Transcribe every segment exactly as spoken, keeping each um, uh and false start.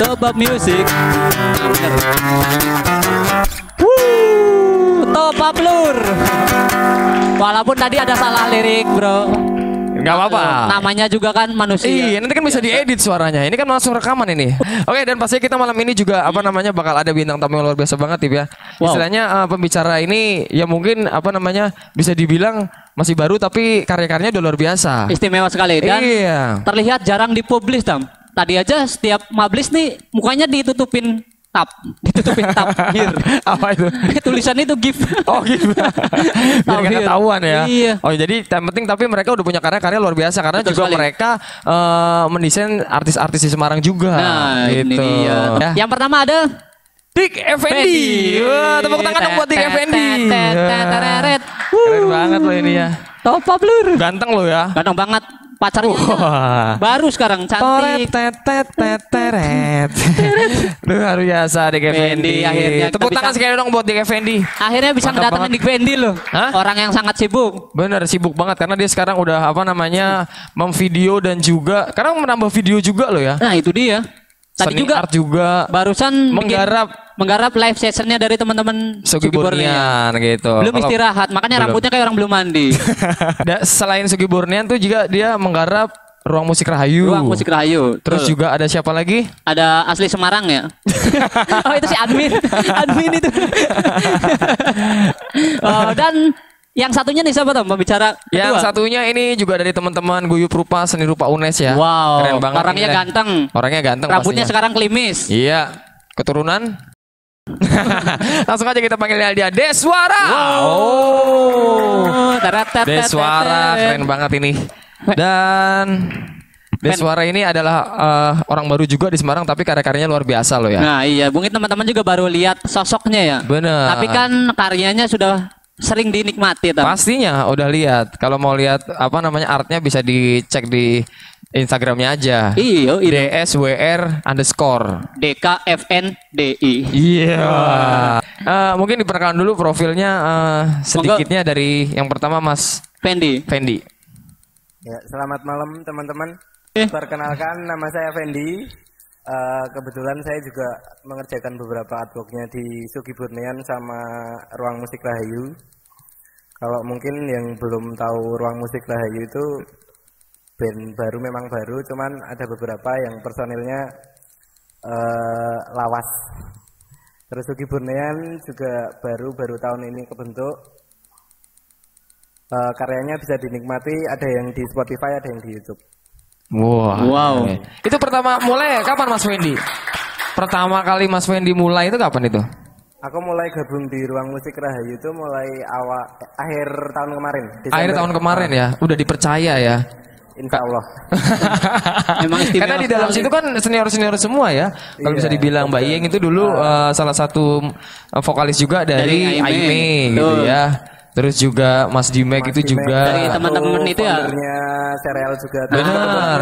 Top Up Music. Wuh, Top Up Lur. Walaupun tadi ada salah lirik, bro. Gak apa-apa. Namanya juga kan manusia. Iya, nanti kan bisa diedit suaranya. Ini kan langsung rekaman ini. Oke, dan pastinya kita malam ini juga apa namanya bakal ada bintang tamu yang luar biasa banget, Tip ya. Wow. Istilahnya uh, pembicara ini ya mungkin apa namanya bisa dibilang masih baru tapi karya-karyanya udah luar biasa. Istimewa sekali dan iya. Terlihat jarang dipublish, Tam. Tadi aja setiap publish nih mukanya ditutupin tab, ditutupin tab here. Apa itu? Tulisan itu gift. Oh, gift. Biar gak ketahuan ya. Iya. Oh, jadi yang penting tapi mereka udah punya karya-karya luar biasa karena betul juga sekali. Mereka uh, mendesain artis-artis di Semarang juga. Nah, gitu. Ini dia. Ya. Yang pertama ada Dikfendi. Wah, tepuk tangan dong buat Dikfendi. Keren banget lo ini ya. Top Up Lur. Ganteng lo ya. Ganteng banget. Pacarnya wow. Baru sekarang cantik. Teret, luar biasa Dikfendi. Akhirnya tepuk tangan sekali dong buat Dikfendi. Akhirnya bisa kedatangan Dikfendi loh. Hah? Orang yang sangat sibuk. Bener, sibuk banget karena dia sekarang udah apa namanya memvideo dan juga karena menambah video juga loh ya. Nah itu dia. Tadi Seni juga, art juga barusan menggarap menggarap live sessionnya dari teman-teman Soegi Bornean gitu. Belum kalau istirahat, makanya belum. Rambutnya kayak orang belum mandi. Selain Soegi Bornean tuh juga dia menggarap Ruang Musik Rahayu. Ruang Musik Rahayu. Terus tuh juga ada siapa lagi? Ada asli Semarang ya. Oh itu si admin, admin itu. Oh, dan yang satunya nih siapa tuh pembicara? Yang kedua? Satunya ini juga dari teman-teman Guyup Rupa, Seni Rupa Unes ya. Wow. Keren banget. Orangnya ini ganteng. Orangnya ganteng. Rambutnya pastinya sekarang klimis. Iya. Keturunan. Langsung aja kita panggilnya dia Deswara. Wow. Oh. Deswara keren banget ini. Dan Deswara ini adalah uh, orang baru juga di Semarang tapi karya-karyanya luar biasa loh ya. Nah iya, mungkin teman-teman juga baru lihat sosoknya ya. Benar. Tapi kan karyanya sudah sering dinikmati. Tam. Pastinya udah lihat. Kalau mau lihat apa namanya artnya bisa dicek di Instagramnya aja. Iya. D S W R underscore D K F N D I. Iya. Mungkin diperkenalkan dulu profilnya uh, sedikitnya. Monggo. Dari yang pertama Mas Fendi. Fendi. Ya, selamat malam teman-teman. Eh. Perkenalkan nama saya Fendi. Uh, kebetulan saya juga mengerjakan beberapa artworknya di Soegi Bornean sama Ruang Musik Rahayu. Kalau mungkin yang belum tahu Ruang Musik Rahayu itu band baru, memang baru, cuman ada beberapa yang personilnya uh, lawas. Terus Soegi Bornean juga baru-baru tahun ini kebentuk. Uh, karyanya bisa dinikmati, ada yang di Spotify, ada yang di YouTube. Wow. Wow. Itu pertama mulai kapan Mas Fendi? Pertama kali Mas Fendi mulai itu kapan itu? Aku mulai gabung di Ruang Musik Rahayu itu mulai awal akhir tahun kemarin. Desember. Akhir tahun kemarin ya, udah dipercaya ya. Insya Allah. Karena di dalam situ kan senior-senior semua ya. Kalau iya, bisa dibilang Mbak Yeng itu dulu uh, salah satu vokalis juga dari, dari Aime gitu ya. Terus juga Mas Dimek Mas itu Dimek juga dari teman-teman itu ya. Serial juga. Benar.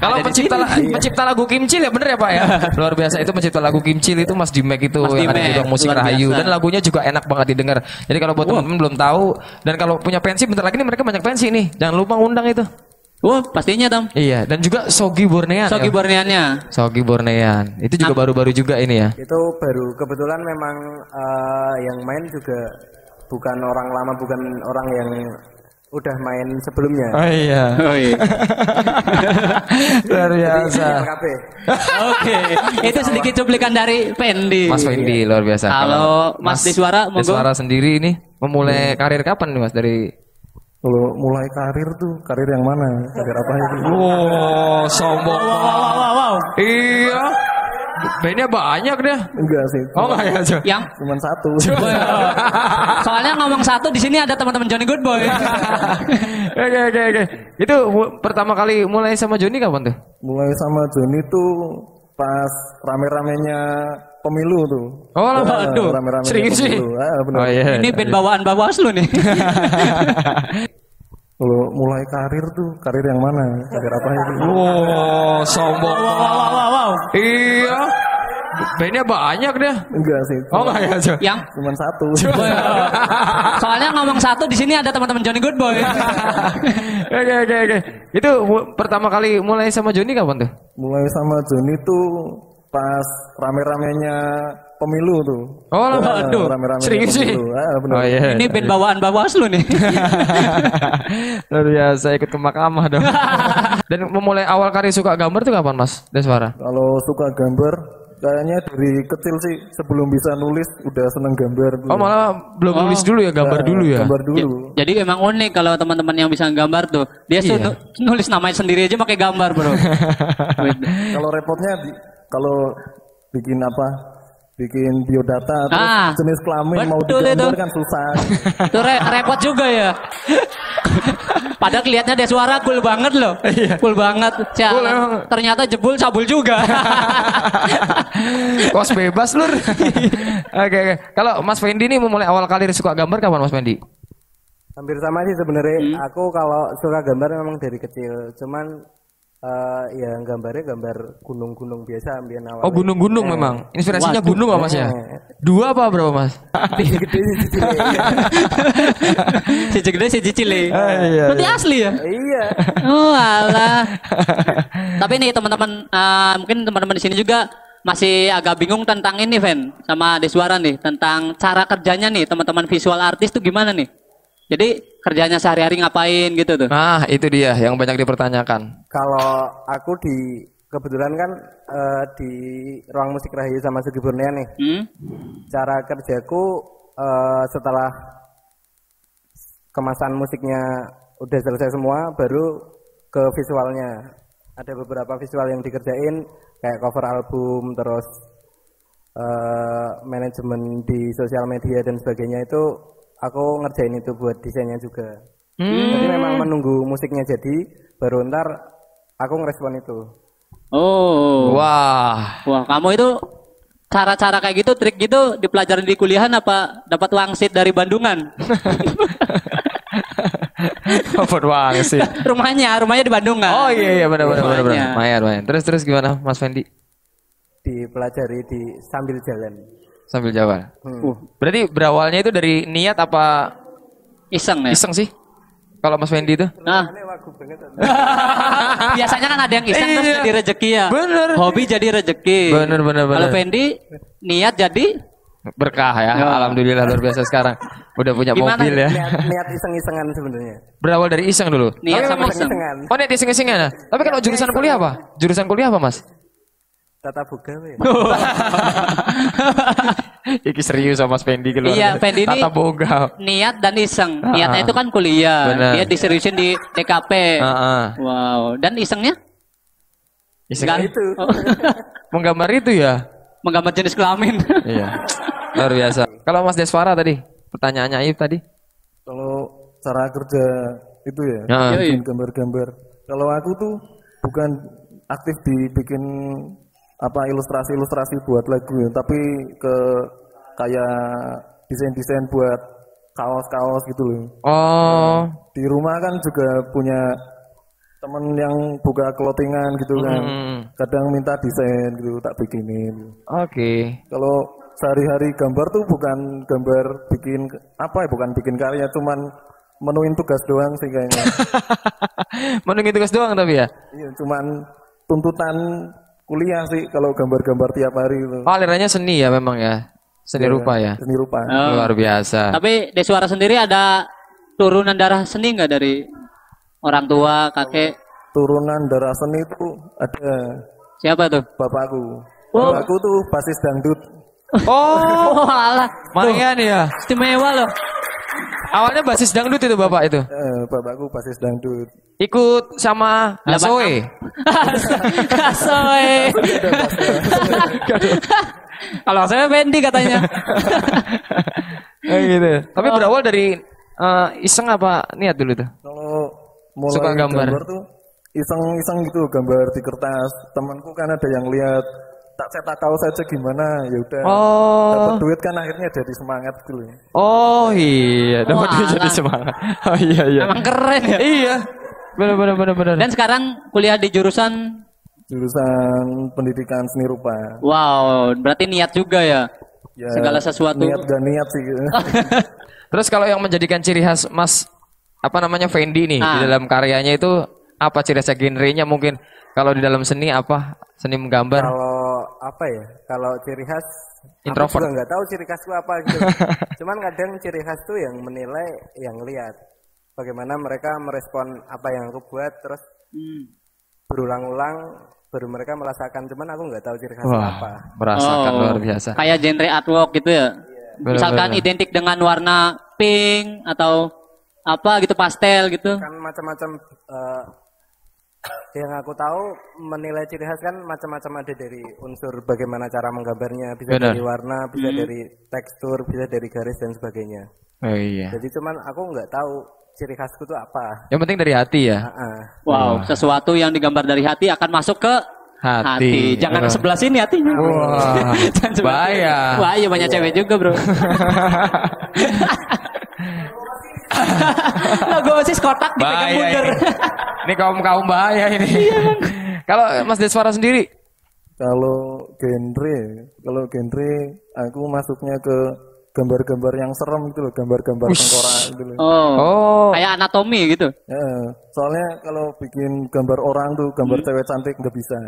Kalau pencipta pencipta lagu Kimcil ya bener ya Pak ya. Luar biasa itu pencipta lagu Kimcil itu Mas Dimek itu Mas yang Dimek. Ada di Ruang Musik Rahayu dan lagunya juga enak banget didengar. Jadi kalau buat wow. teman-teman belum tahu dan kalau punya pensi bentar lagi nih mereka banyak pensi nih. Jangan lupa undang itu. Wah, oh, pastinya Tam. Iya, dan juga Soegi Bornean. Soegi Borneannya. Soegi Bornean. Itu juga baru-baru juga ini ya. Itu baru. Kebetulan memang uh, yang main juga bukan orang lama, bukan orang yang udah main sebelumnya. Oh iya. Oh, iya. Luar biasa. Oke, itu sedikit cuplikan dari Fendi. Mas Fendi iya. Luar biasa. Halo, Mas, Mas Deswara, monggo. Deswara sendiri ini memulai hmm. karir kapan nih Mas dari? Kalau mulai karir tuh, karir yang mana? Karir apa itu? Wow, sombong. Wow, wow, wow, wow. Iya. Bandnya banyak deh. Enggak sih. Oh, enggak aja. Yang? Cuman satu. Cuma. Soalnya ngomong satu di sini ada teman-teman Johnny Goodboy. Oke, oke, oke. Itu pertama kali mulai sama Johnny kapan tuh? Mulai sama Johnny tuh pas rame-ramenya pemilu tuh. Oh, nah, aduh. Rame-rame serius sih. Ah, oh, yeah. Ini band bawaan Bawaslu nih. Kalau mulai karir tuh, karir yang mana? Karir apa itu? Wow, sombong. Wow, wow, wow, wow. Iya. Bandnya banyak deh. Enggak sih. Oh enggak ya. Cuman. Yang? Cuma satu. Cuma. Soalnya ngomong satu di sini ada teman-teman Johnny Goodboy. Oke oke oke. Itu pertama kali mulai sama Johnny kapan tuh? Mulai sama Johnny tuh pas rame-ramenya pemilu tuh. Oh, nah, aduh. Serius sih. Ah, oh, yeah. Ini band bawaan Bawaslu nih. Luar biasa, ikut ke mahkamah dong. Dan memulai awal karir suka gambar tuh kapan, Mas Deswara? Kalau suka gambar kayaknya dari kecil sih, sebelum bisa nulis udah seneng gambar dulu. Oh, malah belum oh. nulis dulu ya, gambar nah, dulu ya. Gambar dulu. Ya, jadi emang unik kalau teman-teman yang bisa gambar tuh. Dia iya. tuh nulis namanya sendiri aja pakai gambar, Bro. Kalau repotnya kalau bikin apa? Bikin biodata atau ah, jenis kelamin mau digambar kan susah. Itu re repot juga ya. Padahal kelihatannya Deswara cool banget loh. Cool banget. Cya, cool, ternyata jebul cabul juga. Kos bebas lur. Oke okay, okay. Kalau Mas Fendi nih memulai awal karir suka gambar kapan Mas Fendi? Hampir sama sih sebenarnya. Hmm. Aku kalau suka gambar memang dari kecil. Cuman Uh, ya gambarnya gambar gunung-gunung biasa ambien awal. Oh gunung-gunung eh. memang. Inspirasinya Wah, gunung apa mas ya? Dua apa berapa mas? Si gede si cile. Si gede si cile. Berarti asli ya? Iya. Oh alah. Tapi nih teman-teman, uh, mungkin teman-teman di sini juga masih agak bingung tentang ini, Ven, sama Deswara nih, tentang cara kerjanya nih teman-teman visual artis tuh gimana nih? Jadi kerjanya sehari-hari ngapain gitu tuh? Nah itu dia yang banyak dipertanyakan. Kalau aku di kebetulan kan uh, di Ruang Musik Rahayu sama Soegi Bornean nih. Hmm? Cara kerjaku uh, setelah kemasan musiknya udah selesai semua, baru ke visualnya. Ada beberapa visual yang dikerjain kayak cover album, terus uh, manajemen di sosial media dan sebagainya itu. Aku ngerjain itu buat desainnya juga. Hmm. Jadi memang menunggu musiknya jadi, baru ntar aku ngerespon itu. Oh, wah, wah, kamu itu cara-cara kayak gitu, trik gitu dipelajari di kuliahan apa dapat wangsit dari Bandungan? Dapat wangsit. Rumahnya, rumahnya di Bandungan. Oh iya iya benar benar benar. Mayan mayan. Terus terus gimana, Mas Fendi? Dipelajari di sambil jalan. Sambil jalan. Hmm. Uh, berarti berawalnya itu dari niat apa iseng ya? Iseng sih. Kalau Mas Fendi itu? Nah. Biasanya kan ada yang iseng terus iya. jadi rezeki ya. Bener. Hobi jadi rezeki. Bener bener bener. Kalau Fendi niat jadi berkah ya. Oh. Alhamdulillah luar biasa sekarang. Udah punya Gimana? mobil ya. Niat, niat iseng-isengan sebenarnya. Berawal dari iseng dulu. Niat sama iseng. iseng. Oh niat iseng-isengan. Ya? Tapi kalau ya, jurusan kuliah apa? Jurusan kuliah apa Mas? Tata Boga ya. Iki serius sama Mas Fendi keluar. Iya, Fendi ini Tata Boga. Niat dan iseng. Niatnya itu kan kuliah. Bener. Dia diseriusin di T K P. Uh-uh. Wow. Dan isengnya? Isengnya Gak itu. Oh. Menggambar itu ya? Menggambar jenis kelamin. Iya. Luar biasa. Kalau Mas Deswara tadi, pertanyaannya Aib tadi. Kalau cara kerja itu ya, bikin gambar-gambar. Kalau aku tuh bukan aktif dibikin apa ilustrasi-ilustrasi buat lagu, tapi ke kayak desain-desain buat kaos-kaos gitu loh. Oh. Di rumah kan juga punya temen yang buka clothingan gitu kan. Hmm. Kadang minta desain gitu tak bikinin. Oke. Okay. Kalau sehari-hari gambar tuh bukan gambar bikin apa ya, bukan bikin karya, cuman menuin tugas doang sih kayaknya. Menuin tugas doang tapi ya. Iya, cuman tuntutan kuliah sih kalau gambar-gambar tiap hari itu. Oh, alirannya seni ya memang ya. Seni ya, rupa ya. Seni rupa. Oh. Luar biasa. Tapi Deswara sendiri ada turunan darah seni nggak dari orang tua, kakek? Turunan darah seni itu ada. Siapa tuh? Bapakku. Oh. Bapakku tuh basis dangdut. Oh, alah. Mayan ya. Istimewa loh. Awalnya basis dangdut itu bapak itu? Eh, bapakku basis dangdut. Ikut sama Kasoe. Kasoe. Kalau saya Fendi katanya. Eh, gitu. Tapi oh. berawal dari uh, iseng apa niat dulu tuh? Kalau mulai suka gambar. gambar tuh iseng-iseng gitu gambar di kertas. Temanku kan ada yang lihat. Tak cetak kaos aja gimana, ya udah. Oh. Dapat duit kan akhirnya jadi semangat gitu. Oh iya, dapat oh, duit jadi semangat. Oh iya iya. Emang keren ya. Iya. Benar benar benar benar. Dan sekarang kuliah di jurusan Jurusan pendidikan seni rupa. Wow, berarti niat juga ya? Ya segala sesuatu. Niat dan niat sih. Terus kalau yang menjadikan ciri khas Mas, apa namanya, Fendi nih, ah. di dalam karyanya itu apa ciri khas genrenya mungkin? Kalau di dalam seni apa? Seni menggambar? Kalau apa ya? Kalau ciri khas introvert. Aku juga nggak tahu ciri khasku apa gitu. Cuman kadang ciri khas tuh yang menilai, yang lihat bagaimana mereka merespon apa yang aku buat, terus hmm. berulang-ulang baru mereka merasakan, cuman aku nggak tahu ciri khas apa. Merasakan oh, luar biasa. Kayak genre artwork gitu ya. Yeah. Misalkan bener-bener identik dengan warna pink atau apa gitu, pastel gitu. Kan macam-macam uh, yang aku tahu menilai ciri khas kan macam-macam, ada dari unsur bagaimana cara menggambarnya, bisa bener. dari warna, bisa hmm. dari tekstur, bisa dari garis dan sebagainya. Oh iya. Jadi cuman aku nggak tahu ciri khasku itu apa. Yang penting dari hati ya. Uh-uh. Wow, wow, sesuatu yang digambar dari hati akan masuk ke hati. hati. Jangan uh. sebelah sini hatinya. Wow. Bahaya. Bahaya, banyak yeah. cewek juga, bro. Logo osis kotak dipegang mundur. Ini kaum-kaum bahaya ini. Kalau Mas Deswara sendiri? Kalau genre, kalau genre aku masuknya ke gambar-gambar yang serem gitu loh, gambar-gambar tengkorak gitu loh. Oh, oh, kayak anatomi gitu. Ya, soalnya kalau bikin gambar orang tuh, gambar hmm. cewek cantik nggak bisa.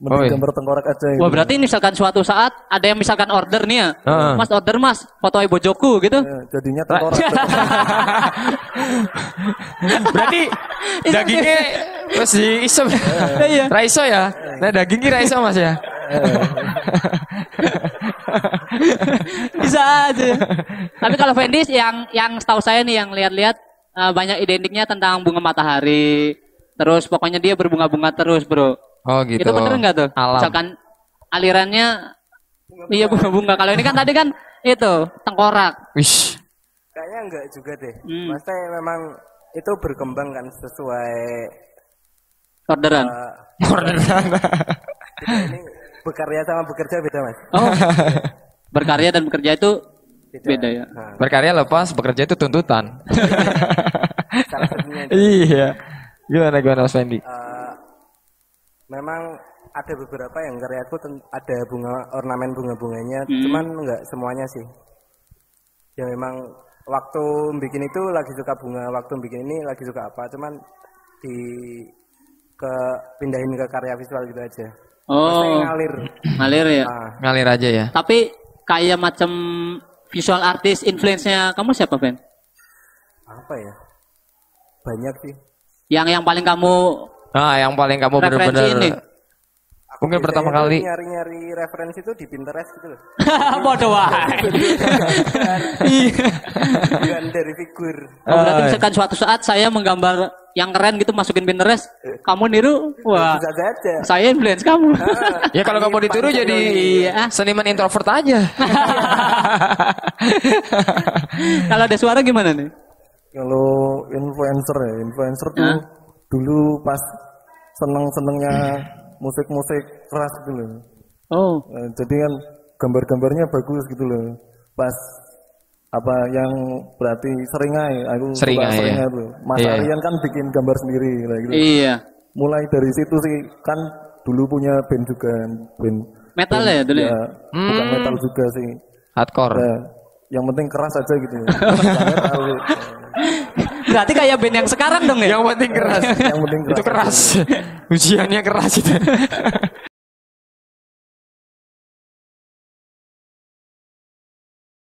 Mending oh, iya. gambar tengkorak aja. Gitu. Wah, berarti misalkan suatu saat ada yang misalkan order nih ya, uh. Mas order Mas, fotoin bojoku gitu. Ya, jadinya tengkorak. Berarti dagingnya masih iso. Iya. Raiso ya. Nah, dagingnya raiso Mas ya. Bisa aja. Tapi kalau Fendi yang yang setahu saya nih, yang lihat-lihat uh, banyak identiknya tentang bunga matahari. Terus pokoknya dia berbunga-bunga terus, bro. Oh gitu. Itu bener nggak tuh? Alam. Misalkan alirannya bunga-bunga. Iya, bunga-bunga. Kalau ini kan tadi kan itu tengkorak. Wish. Kayaknya enggak juga deh. Hmm. Maksudnya memang itu berkembang kan sesuai orderan. Uh, orderan. Ini berkarya sama bekerja beda, Mas. Oh. Berkarya dan bekerja itu beda, beda ya. Nah. Berkarya lepas, bekerja itu tuntutan. Salah satunya. Iya. Gimana gimana Mas Fendi? Uh, memang ada beberapa yang karyaku ada bunga, ornamen bunga-bunganya, hmm. cuman enggak semuanya sih. Ya memang waktu bikin itu lagi suka bunga, waktu bikin ini lagi suka apa, cuman di ke pindahin ke karya visual gitu aja. Oh, ngalir. Ngalir ya. Ah. Ngalir aja ya. Tapi kayak macam visual artist influence-nya kamu siapa, Ben? Apa ya? Banyak sih. Yang yang paling kamu ah, yang paling kamu benar-benar mungkin pertama kali nyari-nyari referensi itu di Pinterest gitu loh. Bodoh banget. Bukan dari figur. Oh, berarti misalkan suatu saat saya menggambar yang keren gitu, masukin Pinterest, kamu niru, wah, bisa saja. Saya influence kamu. Ah, ya kalau kamu ditiru jadi iya. seniman introvert aja. Kalau ada suara gimana nih? Kalau influencer ya, influencer tuh huh? dulu pas seneng-senengnya musik-musik keras gitu loh. Oh. Jadi kan gambar-gambarnya bagus gitu loh. Pas apa yang berarti seringai, aku seringai, seringai ya. Tuh. Mas iya, Aryan kan bikin gambar sendiri lah gitu. Iya. Mulai dari situ sih, kan dulu punya band juga, band metal band, ya dulu. Ya, hmm. bukan metal juga sih. Hardcore. Ya, yang penting keras aja gitu. Berarti kayak band yang sekarang dong ya. Yang penting keras. Yang penting keras. Itu keras. Ujiannya keras itu.